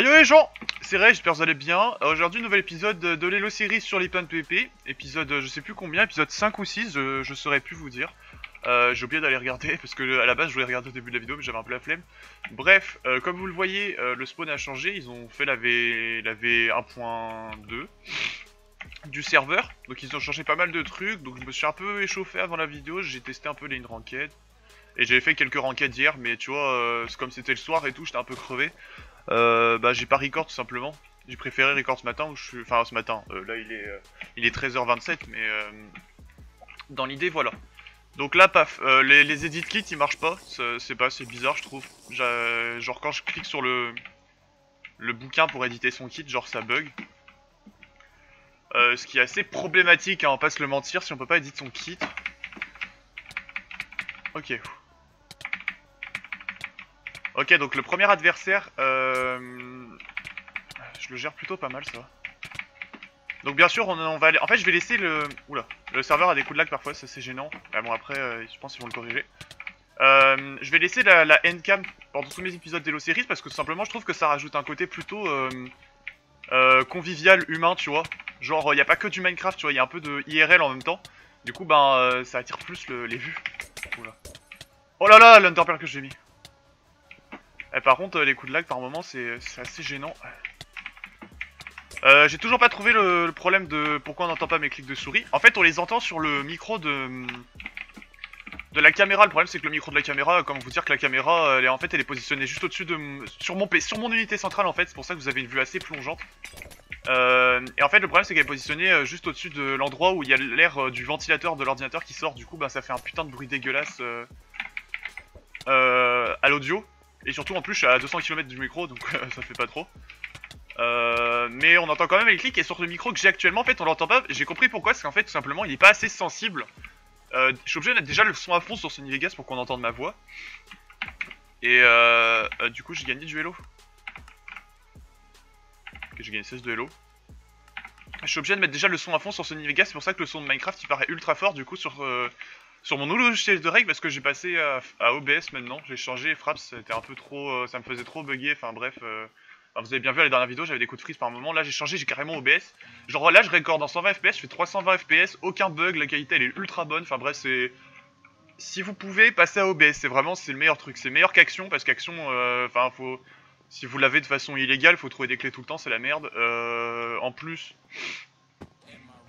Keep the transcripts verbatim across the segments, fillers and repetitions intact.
bien yo les gens, c'est Raiys, j'espère que vous allez bien. Aujourd'hui nouvel épisode de l'Hello Series sur LiptonPvp, épisode je sais plus combien, épisode cinq ou six, je, je saurais plus vous dire. Euh, j'ai oublié d'aller regarder parce que à la base je voulais regarder au début de la vidéo mais j'avais un peu la flemme. Bref, euh, comme vous le voyez, euh, le spawn a changé, ils ont fait la V un point deux du serveur. Donc ils ont changé pas mal de trucs, donc je me suis un peu échauffé avant la vidéo, j'ai testé un peu les ranked. Et j'avais fait quelques ranked hier mais tu vois, euh, comme c'était le soir et tout, j'étais un peu crevé. Euh, bah j'ai pas record tout simplement, j'ai préféré record ce matin, où je suis... enfin ce matin, euh, là il est, euh, il est treize heures vingt-sept mais euh, dans l'idée voilà. Donc là paf, euh, les, les edit kits ils marchent pas, c'est pas, c'est bizarre je trouve, genre quand je clique sur le, le bouquin pour éditer son kit, genre ça bug. Euh, ce qui est assez problématique, hein, on va pas se le mentir, si on peut pas éditer son kit. Ok. Ok, donc le premier adversaire, euh, je le gère plutôt pas mal, ça va. Donc bien sûr, on, on va aller... En fait, je vais laisser le... Oula, le serveur a des coups de lag parfois, ça c'est gênant. Ah bon, après, euh, je pense qu'ils vont le corriger. Euh, je vais laisser la, la endcam pendant tous mes épisodes d'Hello Series, parce que tout simplement, je trouve que ça rajoute un côté plutôt euh, euh, convivial, humain, tu vois. Genre, il n'y a pas que du Minecraft, tu vois, il y a un peu de I R L en même temps. Du coup, ben, euh, ça attire plus le, les vues. Oula. Oh là là, l'Underpearl que j'ai mis. Eh, par contre, les coups de lag par moment, c'est assez gênant. Euh, J'ai toujours pas trouvé le, le problème de pourquoi on n'entend pas mes clics de souris. En fait, on les entend sur le micro de de la caméra. Le problème, c'est que le micro de la caméra, comment vous dire que la caméra, elle est, en fait, elle est positionnée juste au-dessus de sur mon sur mon unité centrale. En fait, c'est pour ça que vous avez une vue assez plongeante. Euh, et en fait, le problème, c'est qu'elle est positionnée juste au-dessus de l'endroit où il y a l'air du ventilateur de l'ordinateur qui sort. Du coup, bah, ça fait un putain de bruit dégueulasse euh, euh, à l'audio. Et surtout en plus je suis à deux cents kilomètres du micro donc euh, ça fait pas trop. Euh, mais on entend quand même les clics et sur le micro que j'ai actuellement en fait on l'entend pas. J'ai compris pourquoi, parce qu'en fait tout simplement il est pas assez sensible. Euh, je suis obligé de mettre déjà le son à fond sur Sony Vegas pour qu'on entende ma voix. Et euh, euh, du coup j'ai gagné du hello. Ok, j'ai gagné seize de hello. Je suis obligé de mettre déjà le son à fond sur Sony Vegas, c'est pour ça que le son de Minecraft il paraît ultra fort du coup sur... Euh, Sur mon nouveau logiciel de règles, parce que j'ai passé à, à O B S maintenant, j'ai changé, frappe, c'était un peu trop, euh, ça me faisait trop bugger, enfin bref, euh, enfin, vous avez bien vu à la dernière vidéo, j'avais des coups de freeze par moment, là j'ai changé, j'ai carrément O B S, genre là je recorde en cent vingt F P S, je fais trois cent vingt F P S, aucun bug, la qualité elle est ultra bonne, enfin bref, c'est... Si vous pouvez, passer à O B S, c'est vraiment, c'est le meilleur truc, c'est meilleur qu'Action, parce qu'Action, enfin euh, faut... Si vous l'avez de façon illégale, faut trouver des clés tout le temps, c'est la merde, euh, en plus...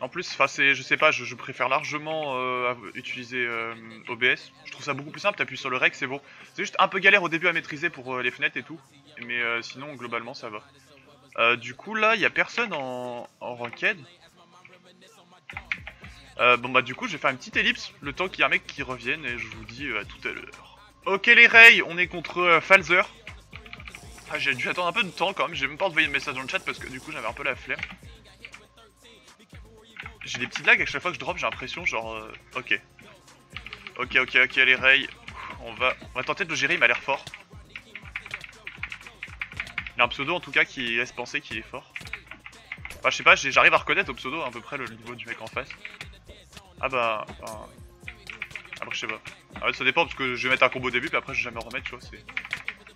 En plus, enfin c'est, je sais pas, je, je préfère largement euh, utiliser euh, O B S. Je trouve ça beaucoup plus simple, t'appuies sur le rec, c'est bon. C'est juste un peu galère au début à maîtriser pour euh, les fenêtres et tout. Mais euh, sinon, globalement, ça va. Euh, du coup, là, il y a personne en, en ranked. Euh, bon bah du coup, je vais faire une petite ellipse, le temps qu'il y a un mec qui revienne, et je vous dis euh, à tout à l'heure. Ok les Raiys, on est contre euh, Falzer. Ah, j'ai dû attendre un peu de temps quand même, j'ai même pas envoyé de message dans le chat parce que du coup, j'avais un peu la flemme. J'ai des petits lags à chaque fois que je drop, j'ai l'impression genre... Euh... Ok. Ok, ok, ok, les Raiys. On va... On va tenter de le gérer, il m'a l'air fort. Il y a un pseudo en tout cas qui laisse penser qu'il est fort. Enfin, je sais pas, j'arrive à reconnaître au pseudo à peu près le niveau du mec en face. Ah bah... Enfin... Ah bah, je sais pas. Ah ouais, ça dépend parce que je vais mettre un combo au début, puis après je vais jamais en remettre, tu vois, c'est...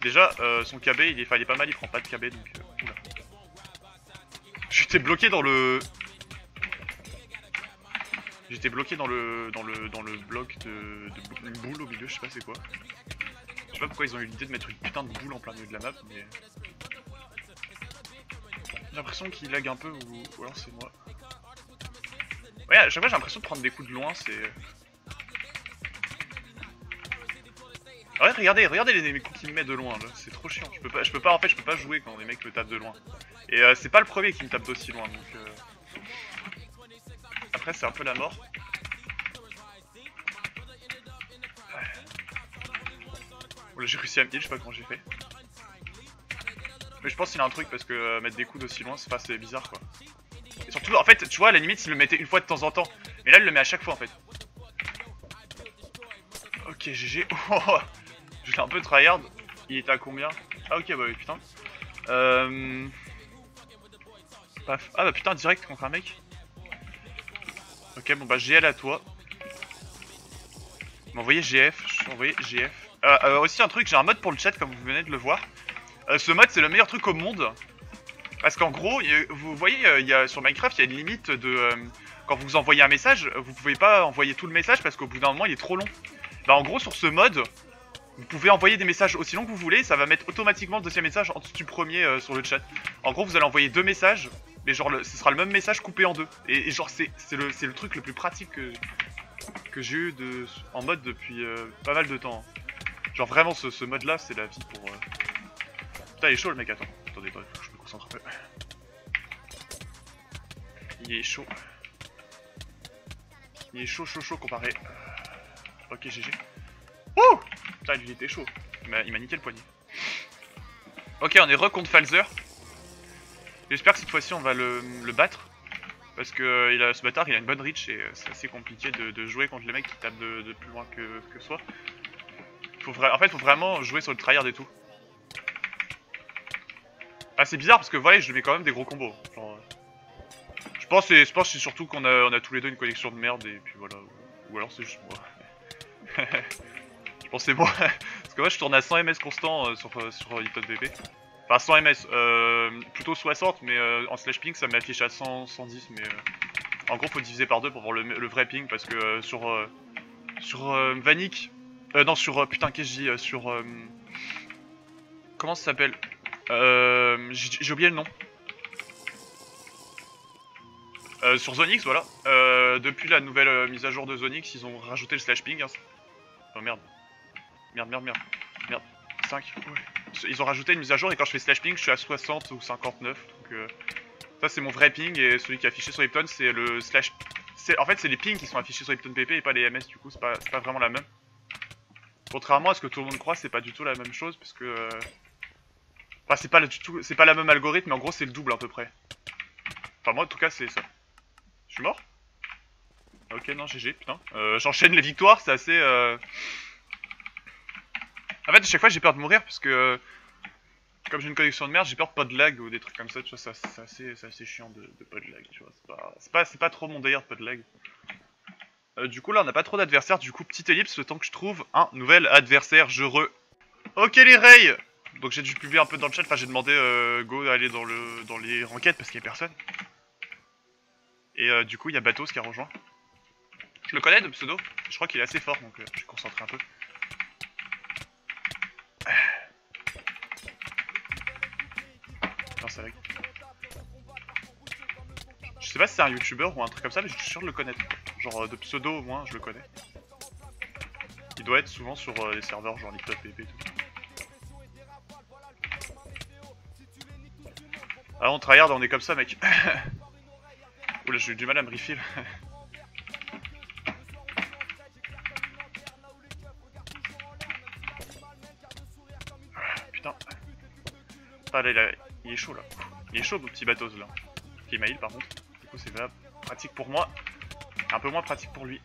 Déjà, euh, son K B, il est... Enfin, il est pas mal, il prend pas de K B, donc... Euh... Oula. J'étais bloqué dans le... J'étais bloqué dans le dans le dans le bloc de, de une boule au milieu, je sais pas c'est quoi. Je sais pas pourquoi ils ont eu l'idée de mettre une putain de boule en plein milieu de la map, mais j'ai l'impression qu'il lag un peu ou, ou alors c'est moi. Ouais, à chaque fois j'ai l'impression de prendre des coups de loin, c'est. Ouais, regardez, regardez les, les coups qu'il me met de loin, c'est trop chiant. Je peux pas, je peux pas en fait, je peux pas jouer quand les mecs me tapent de loin. Et euh, c'est pas le premier qui me tape d'aussi loin, donc. Euh... Après c'est un peu la mort. Oh là, j'ai réussi à me heal, je sais pas comment j'ai fait. Mais je pense qu'il a un truc parce que euh, mettre des coups d'aussi loin c'est pas assez bizarre quoi. Et surtout en fait tu vois à la limite il le mettait une fois de temps en temps. Mais là il le met à chaque fois en fait. Ok G G. Oh, je l'ai un peu tryhard. Il était à combien? Ah ok bah oui putain. Euh... Paf. Ah bah putain direct contre un mec. Ok, bon bah G L à toi. M'envoyer G F, je suis envoyé G F. Euh, euh, aussi un truc, j'ai un mode pour le chat comme vous venez de le voir. Euh, ce mode, c'est le meilleur truc au monde. Parce qu'en gros, y a, vous voyez, y a, sur Minecraft, il y a une limite de... Euh, quand vous envoyez un message, vous pouvez pas envoyer tout le message parce qu'au bout d'un moment, il est trop long. Bah en gros, sur ce mode, vous pouvez envoyer des messages aussi longs que vous voulez. Ça va mettre automatiquement le deuxième message en dessous du premier euh, sur le chat. En gros, vous allez envoyer deux messages. Mais genre, le, ce sera le même message coupé en deux. Et, et genre, c'est le, le truc le plus pratique que, que j'ai eu de, en mode depuis euh, pas mal de temps. Genre vraiment, ce, ce mode-là, c'est la vie pour... Euh... Putain, il est chaud le mec, attends. Attendez, attendez, faut que je me concentre un peu. Il est chaud. Il est chaud, chaud, chaud comparé. Ok, G G. Ouh! Putain, lui, il était chaud. Il m'a niqué le poignet. Ok, on est re contre Falzer. J'espère que cette fois-ci on va le, le battre. Parce que euh, il a, ce bâtard il a une bonne reach et euh, c'est assez compliqué de, de jouer contre les mecs qui tapent de, de plus loin que, que soi. Faut en fait, faut vraiment jouer sur le tryhard et tout. Ah, c'est bizarre parce que voilà, je mets quand même des gros combos. Genre, euh, je pense que c'est surtout qu'on a, on a tous les deux une connexion de merde et puis voilà. Ou, ou alors c'est juste moi. Je pense que c'est moi. Parce que moi je tourne à cent M S constant euh, sur, euh, sur LiptonPvp. Enfin cent M S, euh, plutôt soixante, mais euh, en slash ping ça m'affiche à cent, cent dix, mais euh, en gros faut diviser par deux pour voir le, le vrai ping, parce que euh, sur euh, sur euh, Vanic, euh, non sur, euh, putain qu'est-ce que je dis, euh, sur, euh, comment ça s'appelle, euh, j'ai oublié le nom, euh, sur Zonix voilà, euh, depuis la nouvelle euh, mise à jour de Zonix, ils ont rajouté le slash ping, hein. Oh merde, merde, merde, merde, merde, cinq, ouais. Ils ont rajouté une mise à jour et quand je fais slash ping je suis à soixante ou cinquante-neuf. Donc euh, ça c'est mon vrai ping et celui qui est affiché sur Lipton c'est le slash... En fait c'est les pings qui sont affichés sur LiptonPvp et pas les M S, du coup c'est pas, pas vraiment la même. Contrairement à ce que tout le monde croit, c'est pas du tout la même chose parce que... Euh... Enfin c'est pas, pas la même algorithme mais en gros c'est le double à peu près. Enfin moi en tout cas c'est ça. Je suis mort? Ok non G G putain. Euh, J'enchaîne les victoires, c'est assez... Euh... En fait, à chaque fois j'ai peur de mourir parce que, euh, comme j'ai une connexion de merde, j'ai peur de pas de lag ou des trucs comme ça, tu vois, c'est assez, assez chiant de, de pas de lag, tu vois, c'est pas, pas, pas trop mon délire de pas de lag. Euh, du coup là on n'a pas trop d'adversaires, du coup petite ellipse le temps que je trouve un nouvel adversaire, je re... Ok les Raiys. Donc j'ai dû publier un peu dans le chat, enfin j'ai demandé euh, Go d'aller dans, le, dans les ranked parce qu'il n'y a personne. Et euh, du coup il y a Batos qui a rejoint. Je le connais de pseudo, je crois qu'il est assez fort donc euh, je vais concentrer un peu. Avec. Je sais pas si c'est un youtubeur ou un truc comme ça, mais je suis sûr de le connaître. Genre de pseudo au moins, je le connais. Il doit être souvent sur euh, les serveurs genre LiptonPvp et tout. Ah on tryhard, on est comme ça mec. Oula j'ai eu du mal à me refill. Putain. Ah là là. Il est chaud là, il est chaud mon petit Batos là. Ok ma heal par contre, du coup c'est pas pratique pour moi, un peu moins pratique pour lui.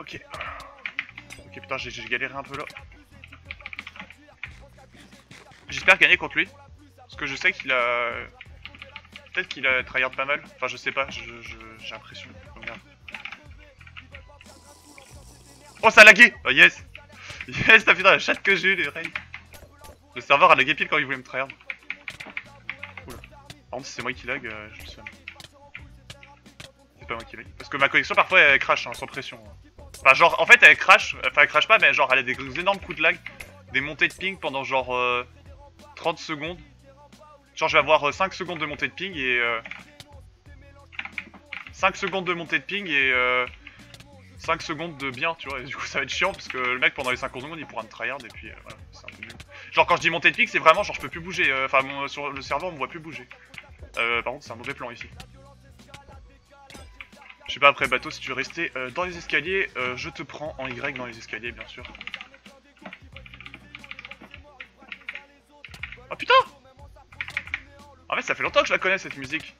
Ok, ok putain j'ai galéré un peu là. J'espère gagner contre lui, parce que je sais qu'il a... Peut-être qu'il a tryhard pas mal, enfin je sais pas, j'ai l'impression. Oh, oh ça a lagué. Oh yes. Yes t'as vu dans la chatte que j'ai eu les Raiys. Le serveur a lagué pile quand il voulait me tryhard. Oula. Par contre si c'est moi qui lag, euh, je me souviens. C'est pas moi qui lag. Parce que ma connexion parfois elle crash hein, sans pression. Hein. Enfin genre en fait elle crash, enfin elle crash pas mais genre elle a des, des énormes coups de lag. Des montées de ping pendant genre euh, trente secondes. Genre je vais avoir euh, cinq secondes de montée de ping et... Euh, cinq secondes de montée de ping et... Euh, cinq secondes de bien tu vois et du coup ça va être chiant parce que le mec pendant les cinquante secondes il pourra me tryhard et puis euh, voilà c'est un peu nul. Genre quand je dis montée de pic c'est vraiment genre je peux plus bouger, enfin euh, sur le serveur on me voit plus bouger. Euh, par contre c'est un mauvais plan ici. Je sais pas après Bateau si tu veux rester euh, dans les escaliers, euh, je te prends en Y dans les escaliers bien sûr. Oh putain! En fait ça fait longtemps que je la connais cette musique.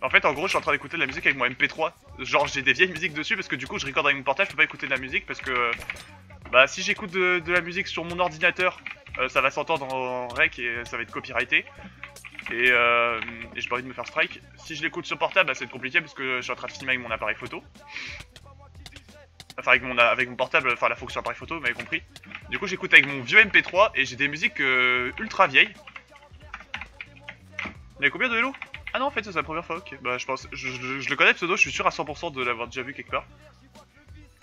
En fait en gros je suis en train d'écouter de la musique avec mon M P trois. Genre j'ai des vieilles musiques dessus parce que du coup je recorde avec mon portable, je peux pas écouter de la musique parce que... Bah si j'écoute de, de la musique sur mon ordinateur, euh, ça va s'entendre en rec et ça va être copyrighté. Et, euh, et j'ai pas envie de me faire strike. Si je l'écoute sur portable, bah, c'est compliqué parce que je suis en train de filmer avec mon appareil photo. enfin avec mon, avec mon portable, enfin la fonction appareil photo, vous m'avez compris. Du coup j'écoute avec mon vieux M P trois et j'ai des musiques euh, ultra vieilles. Il y a combien de Hello? Ah non, en fait c'est la première fois, ok. Bah je pense, je, je, je le connais pseudo, je suis sûr à cent pour cent de l'avoir déjà vu quelque part.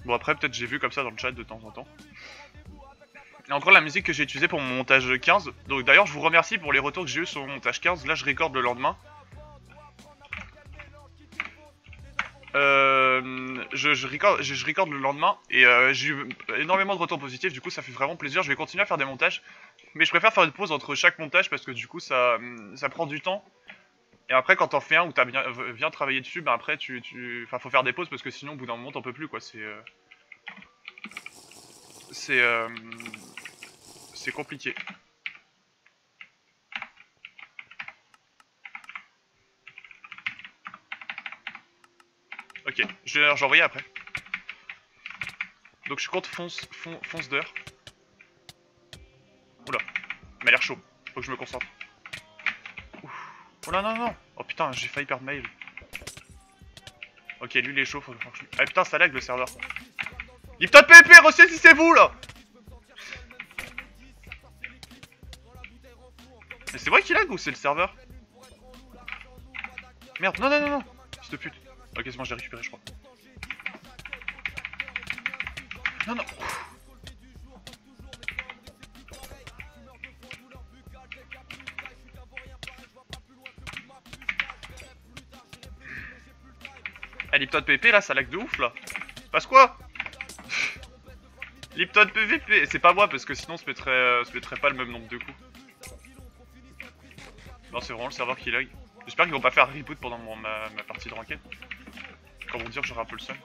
Bon après peut-être j'ai vu comme ça dans le chat de temps en temps. Et encore la musique que j'ai utilisée pour mon montage quinze. Donc d'ailleurs je vous remercie pour les retours que j'ai eu sur mon montage quinze, là je recorde le lendemain. Euh, je, je, record, je, je record le lendemain et euh, j'ai eu énormément de retours positifs, du coup ça fait vraiment plaisir, je vais continuer à faire des montages. Mais je préfère faire une pause entre chaque montage parce que du coup ça, ça prend du temps. Et après quand t'en fais un ou t'as bien, bien travaillé dessus, bah après tu, tu... Enfin faut faire des pauses parce que sinon au bout d'un moment t'en peux plus quoi, c'est... Euh... C'est... Euh... C'est compliqué. Ok, je vais l'envoyer après. Donc je compte fonce, fonce, fonce d'heure. Oula, il m'a l'air chaud, faut que je me concentre. Ouf. Oh là non non. Oh putain, j'ai failli perdre mail. Ok, lui il est chaud, faut que je... Ah putain, ça lag le serveur. LiptonPvp, ressaisissez-vous là. Mais c'est vrai qu'il lag ou c'est le serveur? Merde, non non non non, fils de pute. Ok, c'est bon, j'ai récupéré, je crois. Non, non. Ouf. Ah, LiptonPvP, là, ça lag de ouf, là. Passe quoi? LiptonPvP, c'est pas moi, parce que sinon, on se mettrait, euh, se mettrait pas le même nombre de coups. Non, c'est vraiment le serveur qui lag. J'espère qu'ils vont pas faire un reboot pendant mon, ma, ma partie de ranked. Quand vous dire que j'aurai un peu le seum.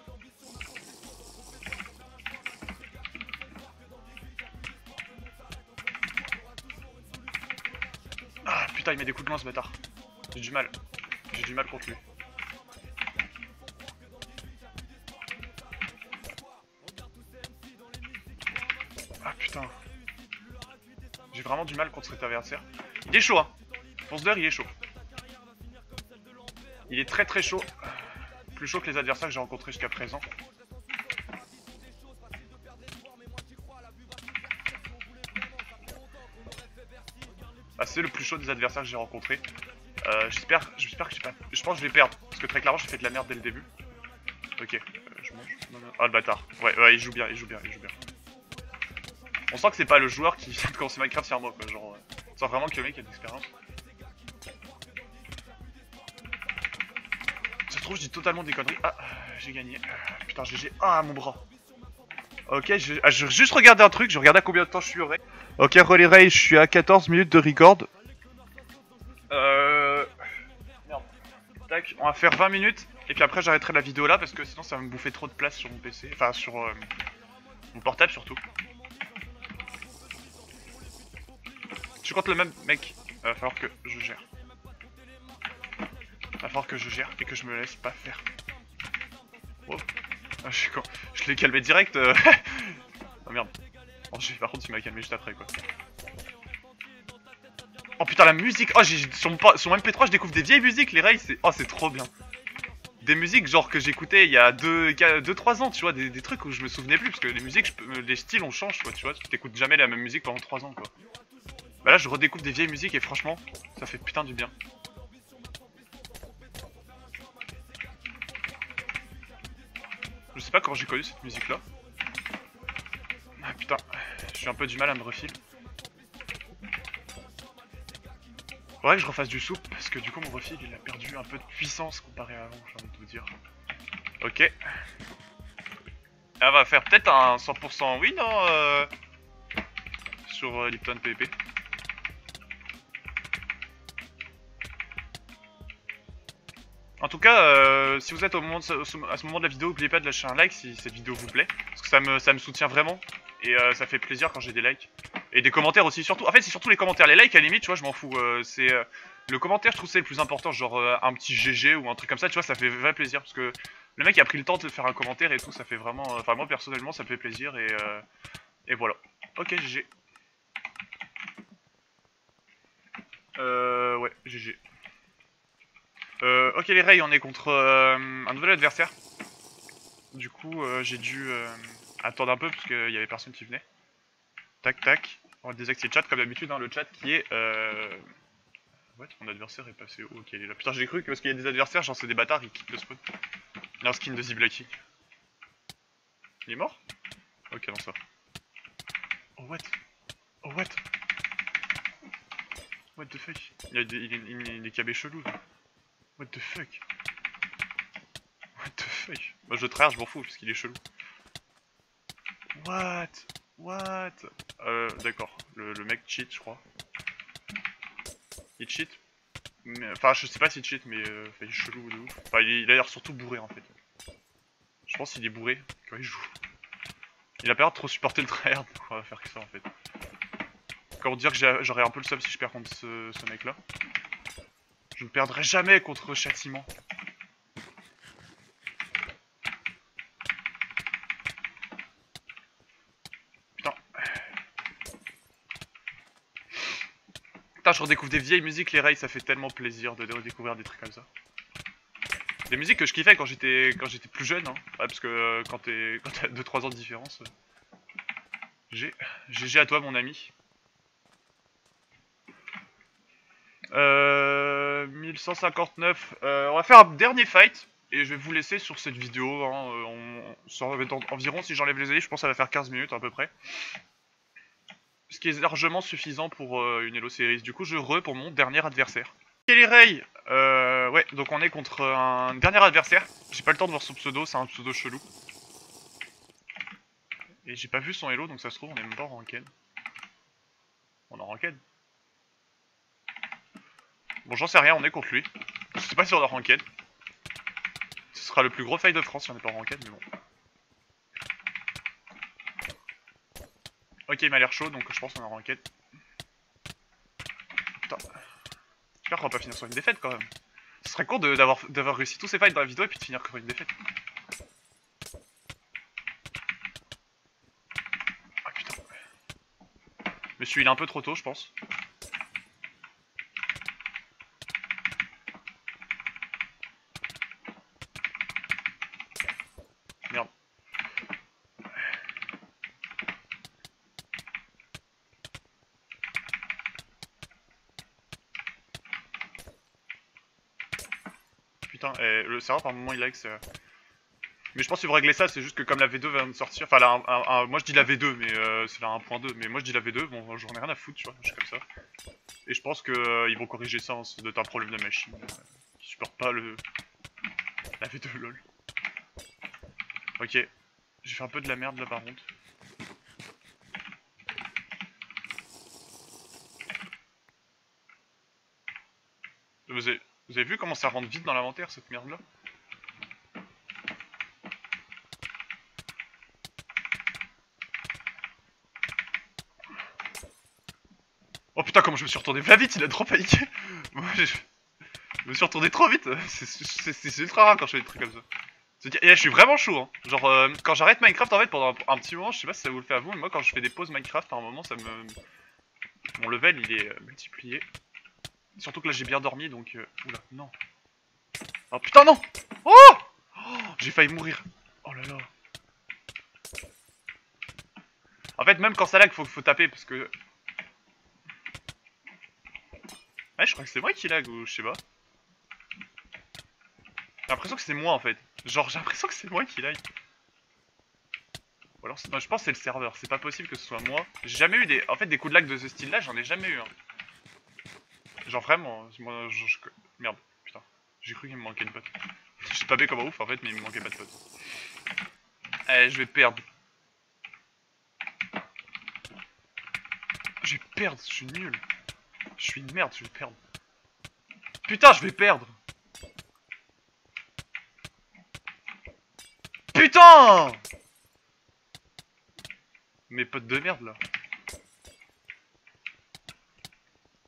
Ah putain, il met des coups de loin ce bâtard. J'ai du mal. J'ai du mal contre lui. Ah putain. J'ai vraiment du mal contre cet adversaire. Il est chaud hein. Fonce d'heure, il est chaud. Il est très très chaud. Plus chaud que les adversaires que j'ai rencontrés jusqu'à présent. Ah, c'est le plus chaud des adversaires que j'ai rencontrés. Euh, j'espère, j'espère que j'ai pas... Je pense que je vais perdre. Parce que très clairement, j'ai fait de la merde dès le début. Ok. Euh, je mange. Non, non. Ah, le bâtard. Ouais, ouais, il joue bien, il joue bien, il joue bien. On sent que c'est pas le joueur qui vient de commencer Minecraft sur moi, quoi. Genre, euh... on sent vraiment que le mec a de l'expérience. Je dis totalement des conneries. Ah, j'ai gagné. Putain, G G. Ah, mon bras. Ok, je, ah, je juste regardais un truc. Je regardais à combien de temps je suis au Raiys. Ok, relais Raiys, je suis à quatorze minutes de record. Euh. Merde. Tac, on va faire vingt minutes. Et puis après, j'arrêterai la vidéo là parce que sinon, ça va me bouffer trop de place sur mon P C. Enfin, sur euh, mon portable surtout. Je compte le même mec. Il va falloir que je gère. Il va falloir que je gère et que je me laisse pas faire. Oh. Ah, je suis con. Je l'ai calmé direct. Euh... oh merde. Oh, par contre, il m'a calmé juste après quoi. Oh putain, la musique. Oh, sur mon, sur mon M P trois, je découvre des vieilles musiques. Les Raiys, c'est. Oh, c'est trop bien. Des musiques genre que j'écoutais il y a deux trois ans, tu vois. Des, des trucs où je me souvenais plus parce que les musiques, je... les styles, on change quoi, tu vois. Tu t'écoutes jamais la même musique pendant trois ans quoi. Bah là, je redécouvre des vieilles musiques et franchement, ça fait putain du bien. Je sais pas comment j'ai connu cette musique là. Ah putain, j'ai un peu du mal à me refiler. Faudrait que je refasse du soupe parce que du coup mon refil il a perdu un peu de puissance comparé à avant, j'ai envie de vous dire. Ok. Elle va faire peut-être un cent pour cent win hein, euh, sur euh, LiptonPvP. En tout cas, euh, si vous êtes au moment de, à ce moment de la vidéo, n'oubliez pas de lâcher un like si cette vidéo vous plaît. Parce que ça me, ça me soutient vraiment. Et euh, ça fait plaisir quand j'ai des likes. Et des commentaires aussi, surtout. En fait, c'est surtout les commentaires. Les likes, à la limite, tu vois, je m'en fous. Euh, c'est euh, le commentaire, je trouve c'est le plus important. Genre euh, un petit G G ou un truc comme ça, tu vois, ça fait vraiment plaisir. Parce que le mec a pris le temps de faire un commentaire et tout, ça fait vraiment... Enfin, euh, moi, personnellement, ça me fait plaisir. Et, euh, et voilà. Ok, G G. Euh... Ouais, G G. Euh, ok les Raiys, on est contre euh, un nouvel adversaire. Du coup, euh, j'ai dû euh, attendre un peu parce qu'il y avait personne qui venait. Tac, tac. On désactive le chat comme d'habitude, hein, le chat qui est... Euh... What, mon adversaire est passé où? Ok, il est là. Putain, j'ai cru que parce qu'il y a des adversaires, genre c'est des bâtards, ils quittent le spawn. Il a un skin de Z-Blacky. Il est mort? Ok, non, ça. Oh, what? Oh, what? What the fuck? Il a des, il, il, il, il est cabé chelou. What the fuck? What the fuck? Moi je traverse, je m'en fous, parce qu'il est chelou. What? What? Euh, d'accord. Le, le mec cheat, je crois. Il cheat. Mais, enfin, je sais pas s'il cheat, mais euh, il est chelou de ouf. Enfin, il, il a l'air surtout bourré en fait. Je pense qu'il est bourré quand il joue. Il a pas l'air de trop supporter le tryhard, on va faire que ça en fait. Comment dire que j'aurais un peu le seum si je perds contre ce, ce mec là. Je ne perdrai jamais contre châtiment. Putain. Putain, je redécouvre des vieilles musiques, les Raiys, ça fait tellement plaisir de redécouvrir des trucs comme ça. Des musiques que je kiffais quand j'étais quand j'étais plus jeune, hein. Ouais, parce que euh, quand t'es quand t'as deux trois ans de différence. Euh... G G à toi mon ami. Euh, mille cent cinquante-neuf, euh, on va faire un dernier fight et je vais vous laisser sur cette vidéo, hein, on, on, ça va être en, environ, si j'enlève les alliés, je pense que ça va faire quinze minutes à peu près. Ce qui est largement suffisant pour euh, une Hello Series. Du coup je re pour mon dernier adversaire. Quel est Ray ? Euh, ouais, donc on est contre un dernier adversaire. J'ai pas le temps de voir son pseudo, c'est un pseudo chelou. Et j'ai pas vu son hello, donc ça se trouve on est même pas en ranked. On est en ranked. Bon, j'en sais rien, on est contre lui. Je sais pas si on est en ranked. Ce sera le plus gros fail de France si on n'est pas en ranked, mais bon. Ok, il m'a l'air chaud, donc je pense qu'on est en ranked. Putain. J'espère qu'on va pas finir sur une défaite quand même. Ce serait con d'avoir réussi tous ces fights dans la vidéo et puis de finir sur une défaite. Ah putain. Mais celui-là, il est un peu trop tôt, je pense. Putain, et le serveur par moment il lag, c'est... Mais je pense qu'il faut régler ça, c'est juste que comme la V deux va me sortir... Enfin, la, un, un, moi je dis la V deux, mais euh, c'est la un point deux, mais moi je dis la V deux, bon, j'en ai rien à foutre, tu vois, je suis comme ça. Et je pense qu'ils euh, vont corriger ça, hein, c'est un problème de machine, euh, qui supporte pas le... la V deux, lol. Ok, j'ai fait un peu de la merde là par contre. Vous avez... Vous avez vu comment ça rentre vite dans l'inventaire cette merde là? Oh putain comment je me suis retourné vla vite, il a trop paniqué. Moi je... je me suis retourné trop vite. C'est ultra rare quand je fais des trucs comme ça. Et là, je suis vraiment chaud hein. Genre euh, quand j'arrête Minecraft en fait pendant un, un petit moment, je sais pas si ça vous le fait à vous, mais moi quand je fais des pauses Minecraft à un moment ça me... Mon level il est multiplié. Surtout que là j'ai bien dormi donc... Euh... Oula, non. Oh putain non. Oh, oh j'ai failli mourir. Oh là là. En fait même quand ça lag faut, faut taper parce que... Ouais je crois que c'est moi qui lag ou je sais pas. J'ai l'impression que c'est moi en fait. Genre j'ai l'impression que c'est moi qui lag. Ou alors non, je pense que c'est le serveur, c'est pas possible que ce soit moi. J'ai jamais eu des... En fait des coups de lag de ce style là j'en ai jamais eu hein. Genre vraiment, moi, je, je... merde, putain, j'ai cru qu'il me manquait une pote. J'ai tapé comme un ouf en fait, mais il me manquait pas de pote. Allez, je vais perdre. Je vais perdre, je suis nul. Je suis une merde, je vais perdre. Putain, je vais perdre. Putain! Mes potes de merde là.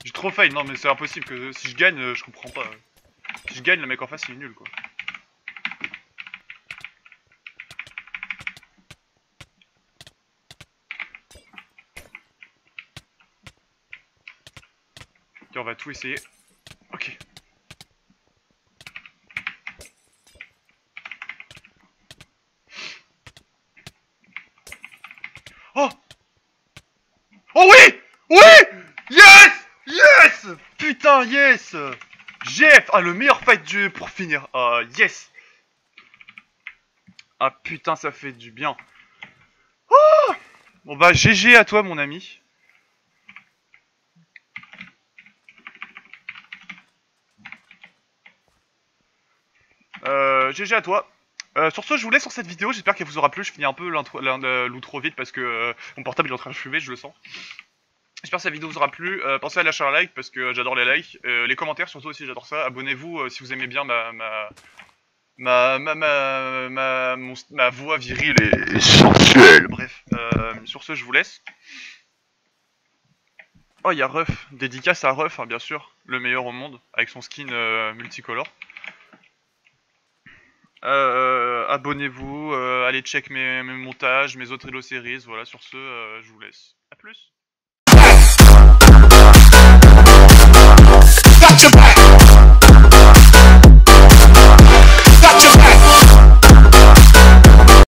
J'ai trop fail, non mais c'est impossible que si je gagne, je comprends pas. Si je gagne, le mec en face il est nul quoi. Ok, on va tout essayer. Ok. Oh! Oh oui! Oui! Yes! Yes! Putain, yes! G F! Ah, le meilleur fight du... pour finir. Ah, uh, yes! Ah, putain, ça fait du bien. Oh! Bon bah, G G à toi, mon ami. Euh, G G à toi. Euh, sur ce, je vous laisse sur cette vidéo, j'espère qu'elle vous aura plu. Je finis un peu l'outro vite parce que euh, mon portable est en train de fumer, je le sens. J'espère que cette vidéo vous aura plu, euh, pensez à lâcher un like parce que euh, j'adore les likes, euh, les commentaires surtout aussi, j'adore ça. Abonnez-vous euh, si vous aimez bien ma ma ma ma, ma, ma, mon, ma voix virile et sensuelle. Bref, euh, sur ce, je vous laisse. Oh, il y a Ruff, dédicace à Ruff, hein, bien sûr, le meilleur au monde, avec son skin euh, multicolore. Euh, abonnez-vous, euh, allez check mes, mes montages, mes autres Hello Series, voilà, sur ce, euh, je vous laisse. A plus.